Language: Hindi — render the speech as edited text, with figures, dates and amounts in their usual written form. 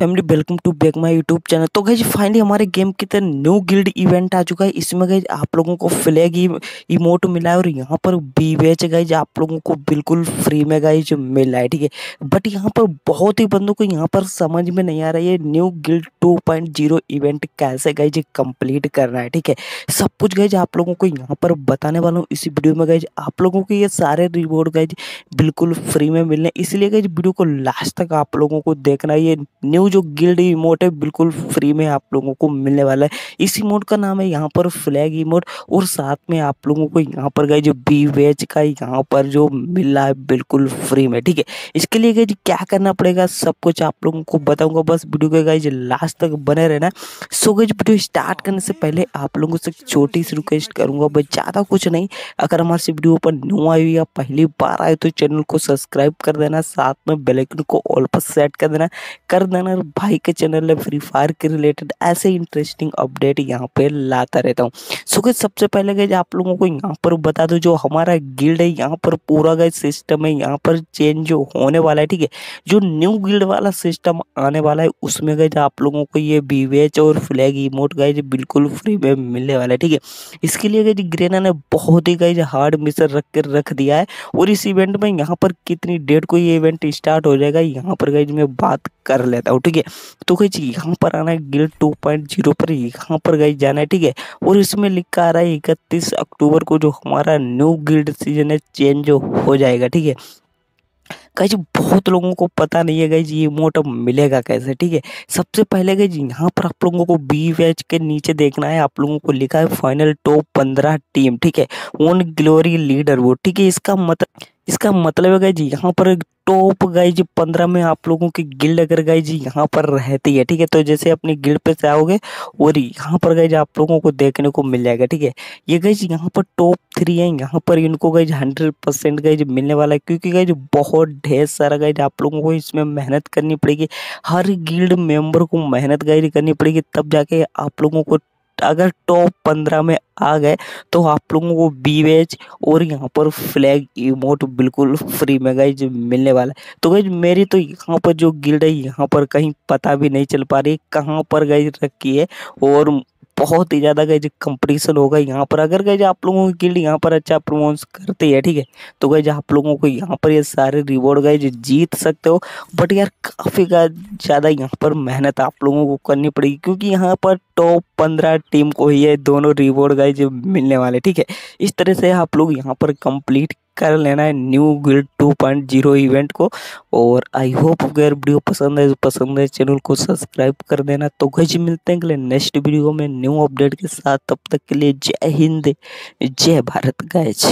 Family welcome to back my YouTube channel. तो गाइस फाइनली हमारे गेम की तरह न्यू गिल्ड इवेंट आ चुका है। इसमें गाइस आप लोगों को फ्लैग इमोट मिला है और यहाँ पर वी बैच गाइस आप लोगों को बिल्कुल फ्री में गाइस मिला है, ठीक है। बट यहाँ पर बहुत ही बंदों को यहाँ पर समझ में नहीं आ रहा है न्यू गिल्ड 2.0 इवेंट कैसे गाइस कंप्लीट करना है, ठीक है। सब कुछ गाइस आप लोगों को यहाँ पर बताने वाला हूँ इसी वीडियो में। गाइस आप लोगों को ये सारे रिवॉर्ड गाइस बिल्कुल फ्री में मिलने, इसलिए गाइस वीडियो को लास्ट तक आप लोगों को देखना। ये न्यू जो गिल्ड इमोट है बिल्कुल फ्री में आप लोगों को मिलने वाला है। इस इमोट का नाम है यहाँ पर फ्लैग इमोट और साथ में आप लोगों को यहाँ पर गए जो वी बैच का यहाँ पर जो मिल रहा है बिल्कुल फ्री में, ठीक है। इसके लिए गए क्या करना पड़ेगा सब कुछ आप लोगों को बताऊंगा, बस वीडियो के गए लास्ट तक बने रहना। सो गए वीडियो स्टार्ट करने से पहले आप लोगों से छोटी सी रिक्वेस्ट करूँगा, बस ज़्यादा कुछ नहीं। अगर हमारे से वीडियो पर न्यू आई हुई या पहली बार आए तो चैनल को सब्सक्राइब कर देना, साथ में बेल आइकन को ऑल पर सेट कर देना और भाई के चैनल है फ्री फायर के रिलेटेड ऐसे इंटरेस्टिंग अपडेट यहाँ पे लाता रहता हूँ। सो गाइस सबसे पहले गाइस आप लोगों को यहाँ पर बता दो जो हमारा गिल्ड है यहाँ पर पूरा गाइस सिस्टम है यहाँ पर चेंज जो होने वाला है, ठीक है। जो न्यू गिल्ड वाला सिस्टम आने वाला है उसमें गाइस आप लोगों को ये वी बैच और फ्लैग इमोट गाइस बिल्कुल फ्री में मिलने वाला है, ठीक है। इसके लिए गाइस ग्रेना ने बहुत ही गाइस हार्ड मिशन रख कर रख दिया है और इस इवेंट में यहाँ पर कितनी डेट को ये इवेंट स्टार्ट हो जाएगा यहाँ पर गाइस मैं बात कर लेता हूँ, ठीक है। तो गाइस यहाँ पर आना है गिल्ड 2.0 पर, यहाँ पर गाइस जाना है, ठीक है। और इसमें लिखा आ रहा है 31 अक्टूबर को जो हमारा न्यू गिल्ड सीजन है चेंज हो जाएगा, ठीक है। गाइस बहुत लोगों को पता नहीं है गाइस ये इमोट मिलेगा कैसे, ठीक है। सबसे पहले गाइस यहाँ पर आप लोगों को बी बैच के नीचे देखना है, आप लोगों को लिखा है फाइनल टॉप 15 टीम, ठीक है, ऑन ग्लोरी लीडर वो, ठीक है। इसका मतलब है गाइस यहाँ पर टॉप गाइज 15 में आप लोगों की गिल्ड अगर गाइज यहाँ पर रहती है, ठीक है। तो जैसे अपनी गिल्ड पे से आओगे और यहाँ पर गाइज आप लोगों को देखने को मिल जाएगा, ठीक है। ये गाइज यहाँ पर टॉप 3 है, यहाँ पर इनको गाइज 100% गाइज मिलने वाला है, क्योंकि गाइज बहुत ढेर सारा गाइज आप लोगों को इसमें मेहनत करनी पड़ेगी। हर गिल्ड मेंबर को मेहनत गाइज करनी पड़ेगी, तब जाके आप लोगों को अगर टॉप 15 में आ गए तो आप लोगों को वी बैच और यहाँ पर फ्लैग इमोट बिल्कुल फ्री में गाइज मिलने वाला है। तो गाइज मेरी तो यहाँ पर जो गिल्ड है यहाँ पर कहीं पता भी नहीं चल पा रही कहाँ पर गाइज रखी है और बहुत ही ज़्यादा गाइज कंपटीशन होगा यहाँ पर। अगर गाइज आप लोगों की गिल्ड यहाँ पर अच्छा प्रमोट करती है, ठीक है, तो गाइज आप लोगों को यहाँ पर ये सारे रिवॉर्ड गाइज जीत सकते हो। बट यार काफ़ी ज़्यादा यहाँ पर मेहनत आप लोगों को करनी पड़ेगी, क्योंकि यहाँ पर टॉप 15 टीम को ही ये दोनों रिवॉर्ड गाइज मिलने वाले, ठीक है। इस तरह से आप लोग यहाँ पर कंप्लीट कर लेना है न्यू गिल्ड 2.0 इवेंट को। और आई होप अगर वीडियो पसंद है चैनल को सब्सक्राइब कर देना। तो गाइस मिलते हैं अगले नेक्स्ट वीडियो में न्यू अपडेट के साथ, तब तक के लिए जय हिंद जय भारत गाइस।